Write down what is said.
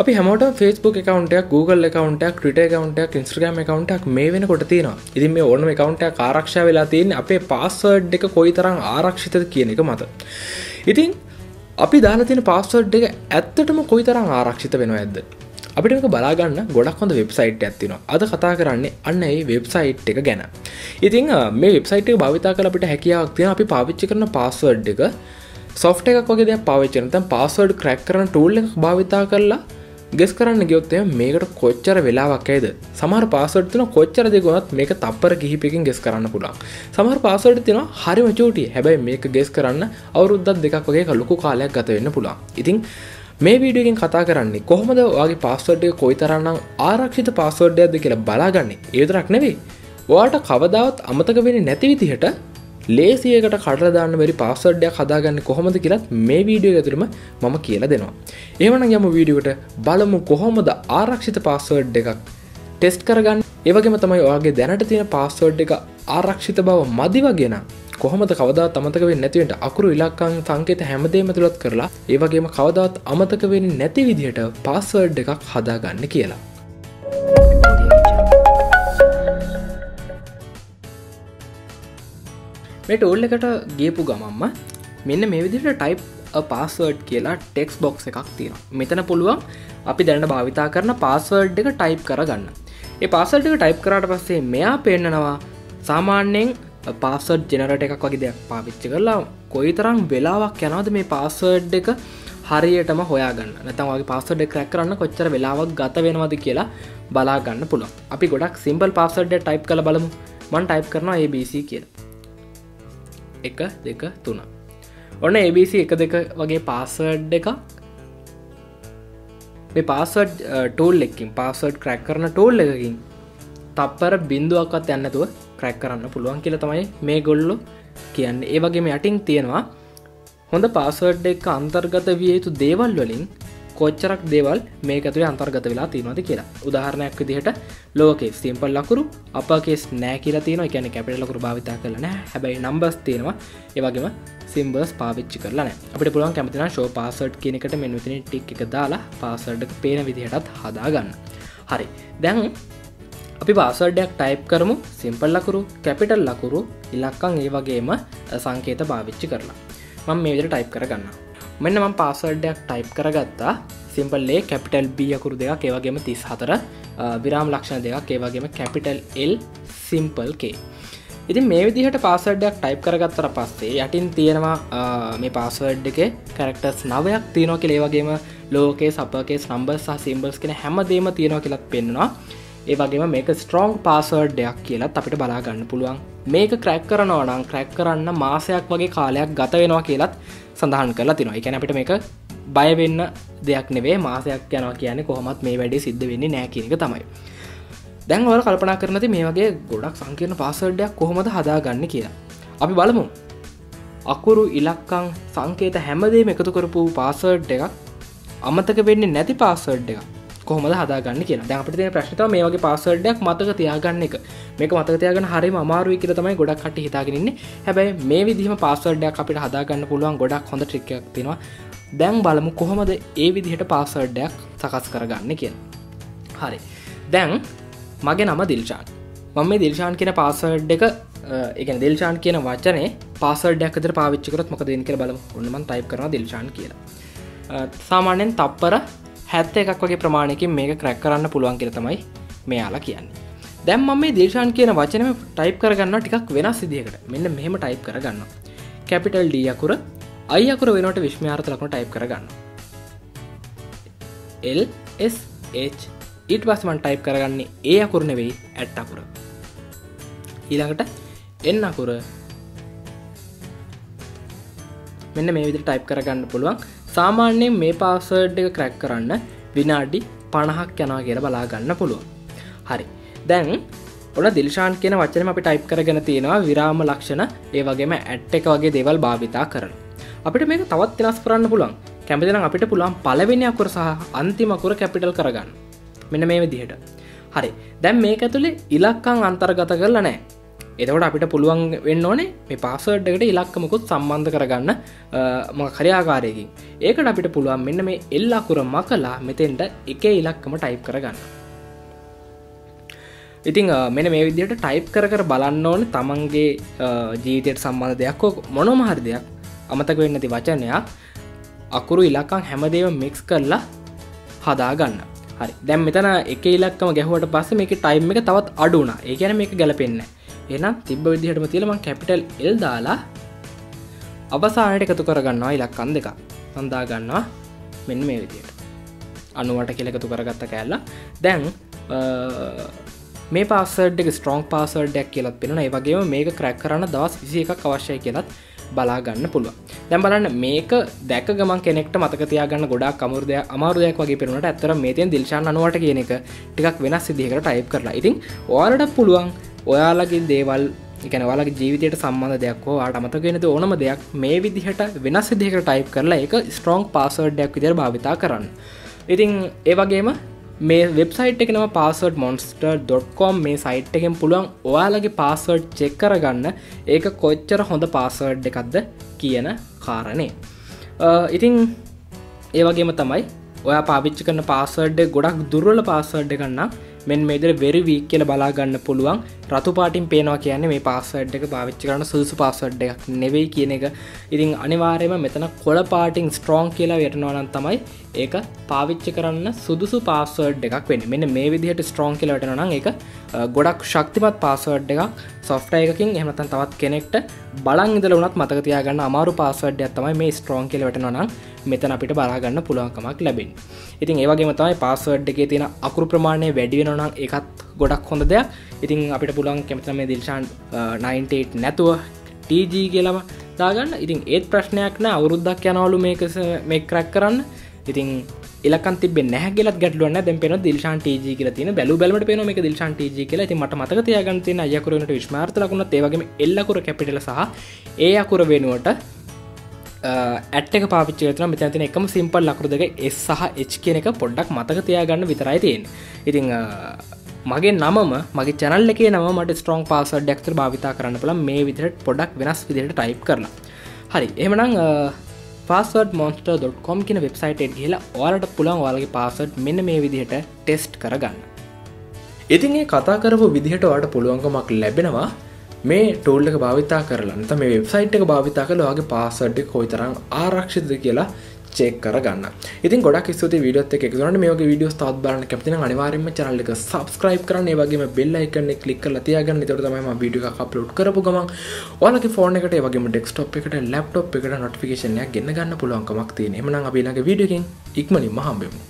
अब हेमोट Facebook account Google account Twitter account Instagram account मेवन को तीन इधर मे ओण अकौंट आरक्षा तीन अपे पासवर्ड कोई तरह आरक्षित किए मत इधर अभी दाला पासवर्ड एतम कोई तरह आरक्षित वेद अभी बलागण गोड़को वेबसाइट एत्तीनो अद कथाकर अन्न वेबसाइट गैन इथिंग मे वेबसाइट भाविताकल बिट हैकिया आगती अभी पाविच्चकरण पासवर्ड सॉफ्टवेयर को पाविच्चन पासवर्ड क्रैक करना टूल भाविताकल गेस्कते मेकट कोचर विलावाके समार पासवर्ड तीनों कोचर दिगो मेक तपर गिहि पिकिंग गेस्करण पूरा समार पासवर्ड तीनों हरी मचोटी है भाई मेक गेस्करण और दिखा लुकु काले गतवेन पूरा इथिंग मे वीडियो की कथा करें कोहमद आगे पासवर्ड कोई तरह आरक्षित पासवर्ड के बलागा ये वाट कवदावत अमतक नैतिवी तीहट लेसी खड़ा मेरी पासवर्ड कदागा कोहमद की मे वीडियो मम कील देना एवं वीडियो बलम कोहमद आरक्षित पासवर्ड टेस्ट करगा इवे मत आगे देनट तीन पासवर्ड आरक्षित भाव मदिवेना कोहमद कवदावत अमतकवे नैतिवेंट अकुर इलाका सांकेत हेमदे मतुलत करला एवगेम कवदावत अमतकवे नैति विधियट पासवर्ड का हदा गन्न कियला මේ ටූල් එකට ගියපු ගමම්ම මෙන්න මේ විදිහට type a password කියලා text box එකක් තියෙනවා මෙතන පුළුවන් අපි දැනට භාවිතා කරන password එක type කරගන්න ඒ password එක type කරාට පස්සේ මෙයා පෙන්නනවා සාමාන්‍යයෙන් පාස්වර්ඩ් ජෙනරේටර් එකක් වගේ දෙයක් පාවිච්චි කරලා කොයිතරම් වෙලාවක් යනවද මේ පාස්වර්ඩ් එක හරියටම හොයාගන්න. නැත්නම් ඔයාගේ පාස්වර්ඩ් එක ක්‍රැක් කරන්න කොච්චර වෙලාවක් ගත වෙනවද කියලා බලා ගන්න පුළුවන්. අපි ගොඩක් සිම්පල් පාස්වර්ඩ් එක ටයිප් කරලා බලමු. මම ටයිප් කරනවා ABC කියලා. 1 2 3. ඔන්න ABC 1 2 වගේ පාස්වර්ඩ් එකක් මේ පාස්වර්ඩ් ටූල් එකකින් පාස්වර්ඩ් ක්‍රැක් කරන ටූල් එකකින් තප්පර බිඳුවක්වත් යන්නේ නැතුව ක්‍රැක් කරන්න පුළුවන් කියලා තමයි මේගොල්ලෝ කියන්නේ. ඒ වගේම යටින් තියෙනවා හොඳ පාස්වර්ඩ් එක අන්තර්ගත විය යුතු දේවල් වලින් කොච්චරක් දේවල් මේක ඇතුලේ අන්තර්ගත වෙලා තියෙනවද කියලා. උදාහරණයක් විදිහට lower case simple ලකුණු upper case නැහැ කියලා තියෙනවා. ඒ කියන්නේ capital ලකුණු භාවිතා කරලා නැහැ. හැබැයි numbers තියෙනවා. ඒ වගේම symbols පාවිච්චි කරලා නැහැ. අපිට පුළුවන් කැමති නම් show password කියන එකට මෙන්න මෙතන ටික් එක දාලා password එක පේන විදිහටත් හදා ගන්න. හරි. දැන් අපි පාස්වර්ඩ් එකක් ටයිප් කරමු සිම්පල් ලකුණු කැපිටල් ලකුණු ඉලක්කම් ඒ වගේම සංකේත පාවිච්චි කරලා මම මේ විදිහට ටයිප් කරගන්නවා මෙන්න මම පාස්වර්ඩ් එකක් ටයිප් කරගත්තා සිම්පල් A කැපිටල් B අකුරු දෙකක් ඒ වගේම 34 විරාම ලක්ෂණ දෙකක් ඒ වගේම කැපිටල් L සිම්පල් K ඉතින් මේ විදිහට පාස්වර්ඩ් එකක් ටයිප් කරගත්තට පස්සේ යටින් තියෙනවා මේ පාස්වර්ඩ් එකේ කැරක්ටර්ස් 9ක් තියෙනවා කියලා ඒ වගේම lower case upper case numbers සහ symbols කියන හැමදේම තියෙනවා කියලාත් පෙන්නනවා ඒ වගේම මේක ස්ට්‍රොං පාස්වර්ඩ් එකක් කියලා අපිට බලා ගන්න පුළුවන්. මේක ක්‍රැක් කරනවා නම් ක්‍රැක් කරන්න මාසයක් වගේ කාලයක් ගත වෙනවා කියලාත් සඳහන් කරලා තිනවා. ඒ කියන්නේ අපිට මේක බය වෙන්න දෙයක් නෙවෙයි මාසයක් යනවා කියන්නේ කොහොමවත් මේ වැඩේ සිද්ධ වෙන්නේ නැහැ කියන එක තමයි. දැන් ඔයාලා කල්පනා කරන ති මේ වගේ ගොඩක් සංකීර්ණ පාස්වර්ඩ් එකක් කොහොමද හදාගන්නේ කියලා. අපි බලමු. අකුරු ඉලක්කම් සංකේත හැමදේම එකතු කරපු පාස්වර්ඩ් එකක් අමතක වෙන්නේ නැති පාස්වර්ඩ් එකක් කොහොමද හදාගන්නේ කියලා. දැන් අපිට තියෙන ප්‍රශ්නේ තමයි මේ වගේ පාස්වර්ඩ් එකක් මතක තියාගන්න එක. මේක මතක තියාගන්න හරියම අමාරුයි කියලා තමයි ගොඩක් කට්ටිය හිතාගෙන ඉන්නේ. හැබැයි මේ විදිහම පාස්වර්ඩ් එකක් අපිට හදාගන්න පුළුවන් ගොඩක් හොඳ ට්‍රික් එකක් තියෙනවා. දැන් බලමු කොහොමද මේ විදිහට පාස්වර්ඩ් එකක් සකස් කරගන්නේ කියලා. හරි. දැන් මගේ නම දිල්ෂාන්. මම මේ දිල්ෂාන් කියන පාස්වර්ඩ් එක ඒ කියන්නේ දිල්ෂාන් කියන වචනේ පාස්වර්ඩ් එකක් විතර පාවිච්චි කරොත් මොකද වෙන්නේ කියලා බලමු. ඔන්න මම ටයිප් කරනවා දිල්ෂාන් කියලා. සාමාන්‍යයෙන් තප්පර 71 වගේ ප්‍රමාණයකින් මේක ක්‍රැක් කරන්න පුළුවන් කියලා තමයි මෙයාලා කියන්නේ. දැන් මම මේ දිල්ෂාන් කියන වචනේම ටයිප් කරගන්නවා ටිකක් වෙනස් විදිහකට. මෙන්න මෙහෙම ටයිප් කරගන්නවා. කැපිටල් D අකුර I අකුර වෙනකොට විස්මයාර්ථ ලකුණු ටයිප් කරගන්නවා. L S H ඊට පස්සේ මම ටයිප් කරගන්නේ A අකුර නෙවෙයි @ අකුර. ඊළඟට N අකුර මෙන්න මේ විදිහට ටයිප් කරගන්න පුළුවන්. सामान्य मे पासवर्ड क्रैक करना विनाडी 50ක් යනවා කියලා බලා ගන්න පුළුවන්. හරි. දැන් ඔන්න දිල්ෂාන් කියන වචනේම අපි ටයිප් කරගෙන තියෙනවා විරාම ලක්ෂණ ඒ වගේම ඇට් එක වගේ දේවල් භාවිතා කරලා. අපිට මේක තවත් වෙනස් කරන්න පුළුවන්. කැමති නම් අපිට පුළුවන් පළවෙනි අකුර සහ අන්තිම අකුර කැපිටල් කරගන්න. මෙන්න මේ විදිහට. හරි. දැන් මේක ඇතුලේ ඉලක්කම් අන්තර්ගත කරලා නැහැ. එතකොට අපිට පුළුවන් වෙන්න ඕනේ මේ පාස්වර්ඩ් එකට ඉලක්කමකුත් සම්බන්ධ කරගන්න මොකක් හරි ආකාරයකින්. ඒකට අපිට පුළුවන් මෙන්න මේ L අකුර මකලා මෙතෙන්ට එකේ ඉලක්කම ටයිප් කරගන්න. ඉතින් මෙන්න මේ විදිහට ටයිප් කර කර බලන්න ඕනේ තමන්ගේ ජීවිතයට සම්බන්ධ දෙයක් හෝ මොනම හරි දෙයක් අමතක වෙන්නේ නැති වචනයක් අකුරු ඉලක්කම් හැමදේම මික්ස් කරලා හදා ගන්න. හරි. දැන් මෙතන එකේ ඉලක්කම ගැහුවට පස්සේ මේකේ ටයිම් එක තවත් අඩු වුණා. ඒ කියන්නේ මේක ගැලපෙන්නේ නැහැ. එහෙනම් තිබ්බ විදිහටම තියලා මම කැපිටල් L දාලා අවසානයට එකතු කරගන්නවා ඉලක්කම් දෙකක්. මම දා ගන්නවා මෙන්න මේ විදිහට. 98 කියලා එකතු කරගත්ත කැලලා. දැන් මේ පාස්වර්ඩ් එක ස්ට්‍රොංග් පාස්වර්ඩ් එකක් කියලාත් පෙන්නනවා. ඒ වගේම මේක ක්‍රැක් කරන්න දවස් 21ක් අවශ්‍යයි කියලාත් බලා ගන්න පුළුවන්. දැන් බලන්න මේක දැක ගමන් කෙනෙක්ට මතක තියාගන්න ගොඩාක් අමාරු දෙයක් වගේ පෙනුනට ඇත්තටම මේ තියෙන දිල්ෂාන් 98 කියන එක ටිකක් වෙනස් විදිහකට ටයිප් කරලා. ඉතින් ඔයාලට පුළුවන් ඔයාලගේ දේවල් කියන්නේ ඔයාලගේ ජීවිතයට සම්බන්ධ දෙයක් හෝ ඔයාලට අමතක වෙන දේ ඕනම දෙයක් මේ විදිහට වෙනස් විදිහකට ටයිප් කරලා ඒක ස්ට්‍රොංග් පාස්වර්ඩ් එකක් විදිහට භාවිත කරන්න. ඉතින් ඒ වගේම මේ වෙබ්සයිට් එකේ නම passwordmonster.com මේ සයිට් එකෙන් පුළුවන් ඔයාලගේ පාස්වර්ඩ් චෙක් කරගන්න ඒක කොච්චර හොඳ පාස්වර්ඩ් එකක්ද කියන කාරණේ. ඉතින් ඒ වගේම තමයි ඔයා පාවිච්චි කරන පාස්වර්ඩ් එක ගොඩක් දුර්වල පාස්වර්ඩ් එකක් නම් මෙන්න මේ විදිහට very weak කියලා බලා ගන්න පුළුවන්. රතු පාටින් පේනවා කියන්නේ මේ පාස්වර්ඩ් එක පාවිච්චි කරන සුදුසු පාස්වර්ඩ් එකක් නෙවෙයි කියන එක. ඉතින් අනිවාර්යයෙන්ම මෙතන කොළ පාටින් strong කියලා වටනවා නම් තමයි ඒක පාවිච්චි කරන්න සුදුසු පාස්වර්ඩ් එකක් වෙන්නේ. මෙන්න මේ විදිහට strong කියලා වටනවා නම් ඒක ගොඩක් ශක්තිමත් පාස්වර්ඩ් එකක් software එකකින් එහෙම නැත්නම් තවත් කෙනෙක්ට බලන් ඉඳලා වුණත් මතක තියාගන්න අමාරු පාස්වර්ඩ් එකක් තමයි මේ strong කියලා වටනවා නම් මෙතන අපිට බලා ගන්න පුළුවන්කමක් ලැබෙන්නේ. ඉතින් ඒ වගේම තමයි පාස්වර්ඩ් එකේ තියෙන අකුරු ප්‍රමාණය වැඩි වෙනවා නම් ඒකත් ගොඩක් හොඳ දෙයක්. ඉතින් අපිට පුළුවන් කැමති මේ දිල්ෂාන් 98 නැතුව TG කියලාම දාගන්න. ඉතින් ඒත් ප්‍රශ්නයක් නෑ අවුරුද්දක් යනවලු මේක ක්‍රැක් කරන්න. ඉතින් ඉලක්කම් තිබෙන්නේ නැහැ කියලාත් ගැටලුවක් නෑ. දැන් පේනවා දිල්ෂාන් TG කියලා තියෙන බැලු බැලමට පේනවා මේක දිල්ෂාන් TG කියලා. ඉතින් මට මතක තියාගන්න තියෙන අය අකුර වෙනුවට විස්මාර්ථ ලකුණත් ඒ වගේම L අකුර කැපිටල සහ A අකුර වෙනුවට ඇට් එක පාවිච්චි කරලා මෙතන තියෙන එකම සිම්පල් අකුරු දෙක S සහ H කියන එක පොඩ්ඩක් මතක තියාගන්න විතරයි තියෙන්නේ. ඉතින් මගේ නමම මගේ channel එකේ නම මට strong password එකක් විතර භාවිතා කරන්න පුළුවන් මේ විදිහට පොඩ්ඩක් වෙනස් විදිහට type කරලා. හරි. එහෙනම් passwordmonster.com කියන website එකට ගිහලා ඔයාලට පුළුවන් ඔයාලගේ password මෙන්න මේ විදිහට test කරගන්න. ඉතින් මේ කතා කරපු විදිහට ඔයාලට පුළුවන්කමක් ලැබෙනවා මේ ටූල් එක භාවිතා කරලා නැත්නම් මේ වෙබ්සයිට් එක භාවිතා කරලා ඔයාගේ පාස්වර්ඩ් එක කොයිතරම් ආරක්ෂිතද කියලා චෙක් කරගන්න. ඉතින් ගොඩක් ස්තුතියි වීඩියෝත් එක්ක එකතු වුණාට. මේ වගේ වීඩියෝස් තවත් බලන්න කැමති නම් අනිවාර්යයෙන්ම channel එක subscribe කරන්න. ඒ වගේම bell icon එක click කරලා තියාගන්න. ඒතකොට තමයි මම වීඩියෝ එකක් upload කරපු ගමන් ඔයාලගේ phone එකට ඒ වගේම desktop එකට laptop එකට notification එකක් ගෙන්න ගන්න පුළුවන්කමක් තියෙනවා. එහෙනම් අපි ඊළඟ වීඩියෝ එකෙන් ඉක්මනින්ම හම්බෙමු.